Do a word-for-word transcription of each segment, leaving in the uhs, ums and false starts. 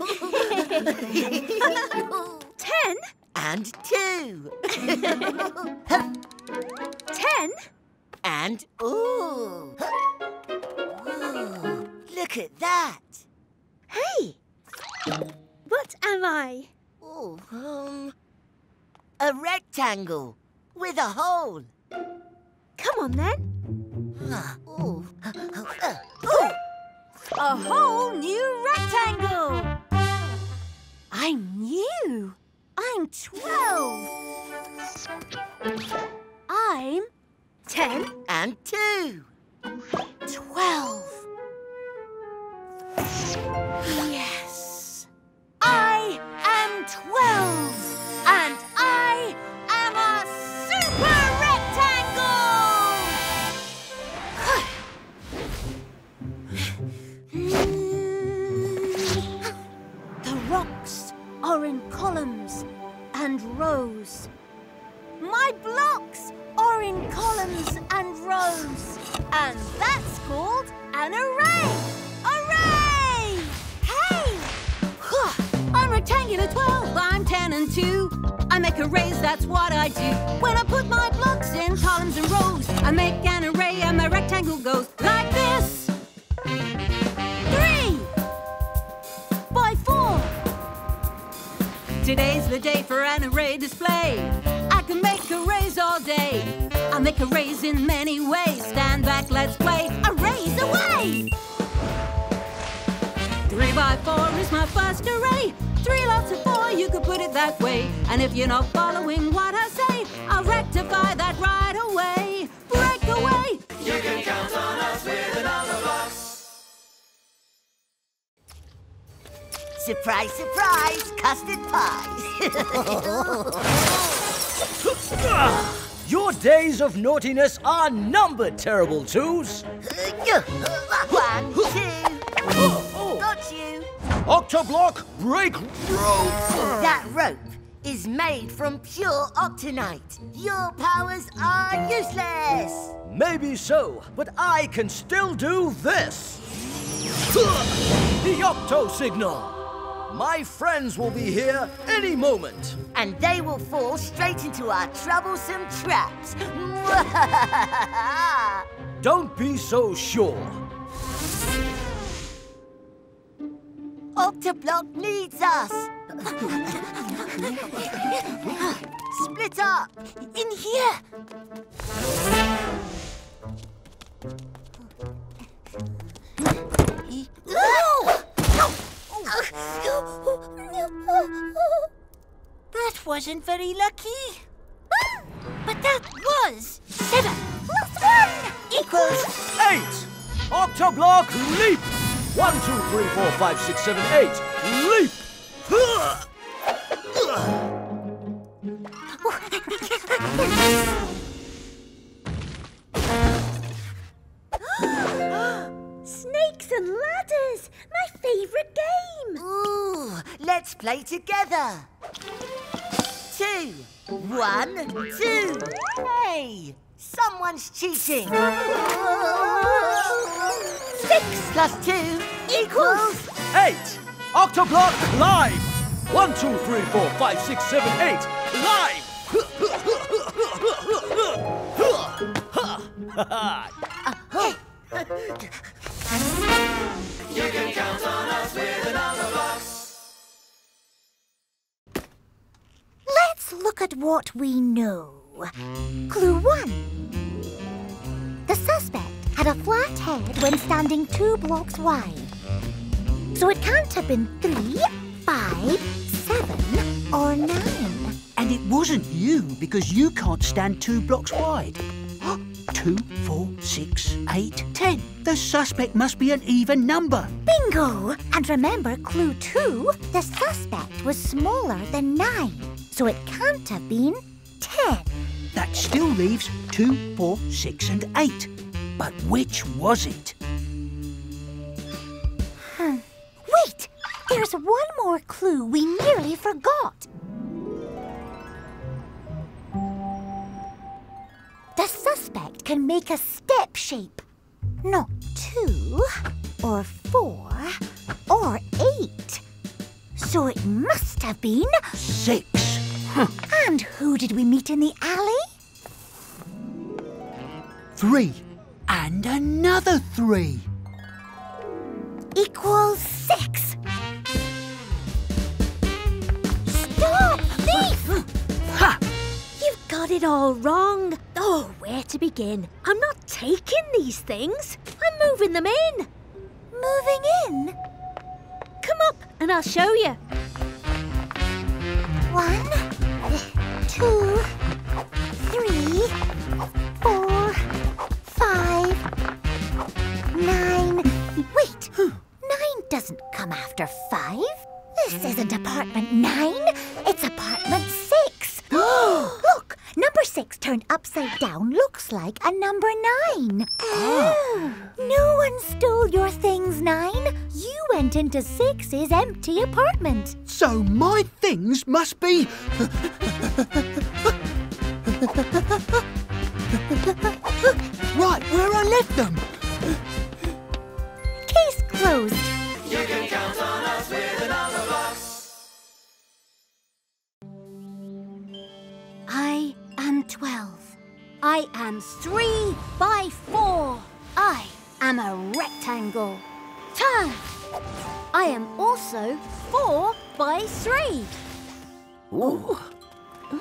Ten and two. Ten and ooh. Whoa, look at that. Hey, what am I? Oh, um, a rectangle with a hole. Come on then. Uh, ooh. Uh, uh, ooh. A whole new rectangle! I'm new. I'm twelve. I'm ten and two. Twelve. Yes. I am twelve. And I am a super rectangle! Rocks are in columns and rows. My blocks are in columns and rows. And that's called an array. Array! Hey! I'm rectangular twelve, I'm ten and two. I make arrays, that's what I do. When I put my blocks in columns and rows, I make an array and my rectangle goes like this. Today's the day for an array display. I can make arrays all day. I make arrays in many ways. Stand back, let's play. Arrays away! Three by four is my first array. Three lots of four, you could put it that way. And if you're not following what I say, I'll rectify that right away. Break away! You can count on us with another box. Surprise, surprise, custard pies. Your days of naughtiness are numbered, Terrible Twos. One, two. Oh, oh. Got you. Octoblock, break rope. That rope is made from pure Octonite. Your powers are useless. Maybe so, but I can still do this. The Octo-Signal. My friends will be here any moment. And they will fall straight into our troublesome traps. Don't be so sure. Octoblock needs us. Split up. In here. Oh! That wasn't very lucky. But that was seven plus one equals eight. Octoblock leap. One, two, three, four, five, six, seven, eight. Leap. Snakes and ladders. My favourite game! Ooh, let's play together! Two, one, two! Hey! Someone's cheating! Six plus two equals eight! Octoblock live! One, two, three, four, five, six, seven, eight! Live! You can count on us with another box. Let's look at what we know. Clue one. The suspect had a flat head when standing two blocks wide. So it can't have been three, five, seven, or nine. And it wasn't you, because you can't stand two blocks wide. Two, four, six, eight, ten. The suspect must be an even number. Bingo! And remember, clue two, the suspect was smaller than nine, so it can't have been ten. That still leaves two, four, six, and eight. But which was it? Hmm. Wait! There's one more clue we nearly forgot. The suspect can make a step shape. Not two, or four, or eight, So it must have been... six. Huh. And who did we meet in the alley? Three. And another three. Equals six. Stop, thief! Ha! You've got it all wrong. Oh, where to begin? I'm not taking these things. I'm moving them in. Moving in? Come up and I'll show you. One, two, three, four, five, nine. Wait, nine doesn't come after five. This isn't apartment nine, it's apartment six. Look, number six turned upside down looks like a number nine. Oh. No one stole your things, Nine. You went into Six's empty apartment. So my things must be... right where I left them. Case closed. You can count on us with the Numberblocks. I am twelve. I am three by four. I am a rectangle. Turn. I am also four by three. Ooh.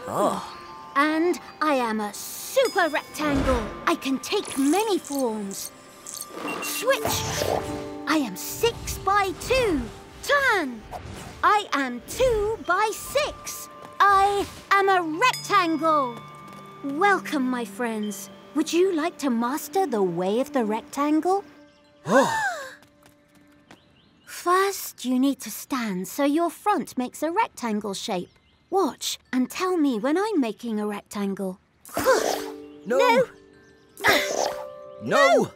Oh. And I am a super rectangle. I can take many forms. Switch. I am six by two. Turn. I am two by six. I am a rectangle. Welcome, my friends. Would you like to master the way of the rectangle? Oh. First, you need to stand so your front makes a rectangle shape. Watch and tell me when I'm making a rectangle. No! No! No.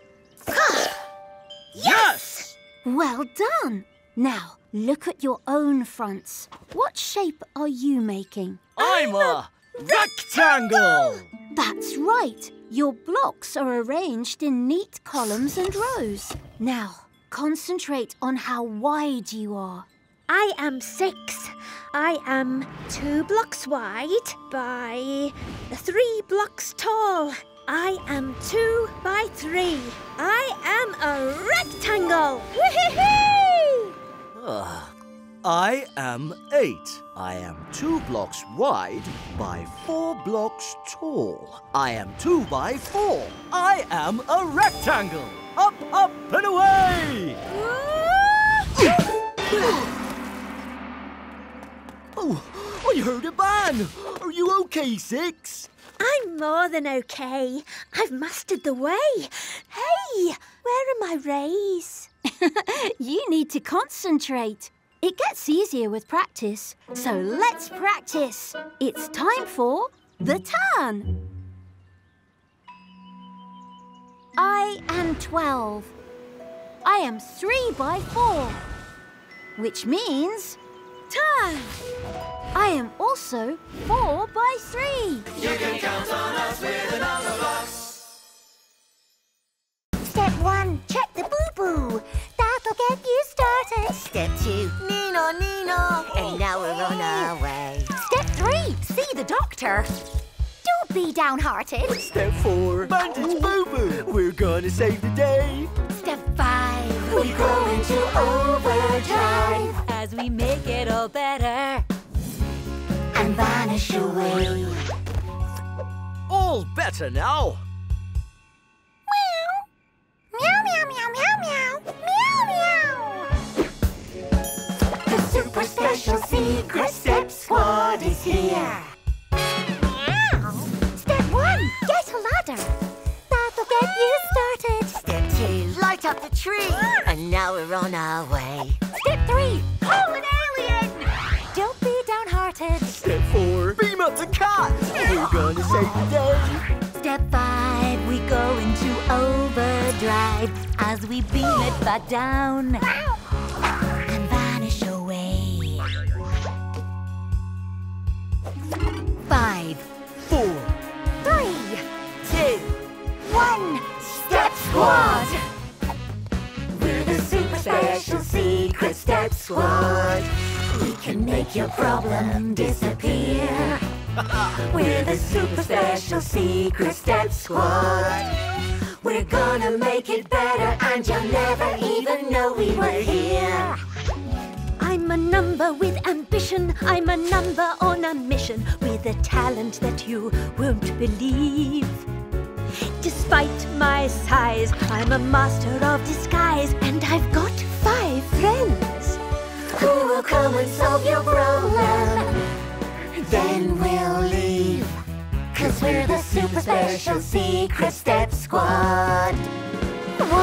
Yes! Well done! Now, look at your own fronts. What shape are you making? I'm, I'm a... rectangle! That's right. Your blocks are arranged in neat columns and rows. Now, concentrate on how wide you are. I am six. I am two blocks wide by three blocks tall. I am two by three. I am a rectangle. Woo-hoo-hoo! Uh. I am eight. I am two blocks wide by four blocks tall. I am two by four. I am a rectangle. Up, up and away! Oh, I heard a bang. Are you okay, Six? I'm more than okay. I've mastered the way. Hey, where are my rays? You need to concentrate. It gets easier with practice, so let's practice. It's time for the turn. I am twelve. I am three by four, which means turn. I am also four by three. You can count on us with the Numberblocks. Step one, check the boo-boo. That'll get you started. Step two, Nino, Nino, and now we're on our way. Step three, see the doctor. Don't be downhearted. Step four, Bandage Boo-Boo, we're gonna save the day. Step five, we go into overdrive as we make it all better and vanish away. All better now. Meow, meow, meow, meow, meow, meow, meow. The super special secret step squad is here. Meow. Step one, get a ladder. That'll get you started. Step two, light up the tree. Yeah. And now we're on our way. Step three, call an alien. Don't be downhearted. Step four, beam up the cat. We're gonna save the day. Step five, we go into overdrive as we beam it back down and vanish away. Five, four, three, two, one, Step Squad! We're the super special secret Step Squad. We can make your problem disappear. We're the super special secret step squad. We're gonna make it better and you'll never even know we were here. I'm a number with ambition. I'm a number on a mission with a talent that you won't believe. Despite my size, I'm a master of disguise, and I've got five friends who will come and solve your problem. Then we'll leave, 'cause we're the super special secret step squad.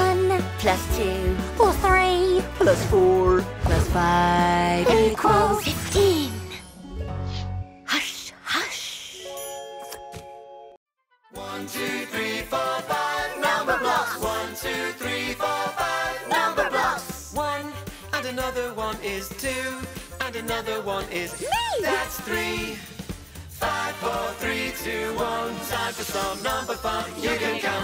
One plus two or three plus four plus five equals fifteen. Hush, hush. One, two, three, four, five, number blocks. One, two, three, four, five, number blocks. One and another one is two, and another one is me. That's three. Five, four, three, two, one. Time for some number fun. You can count.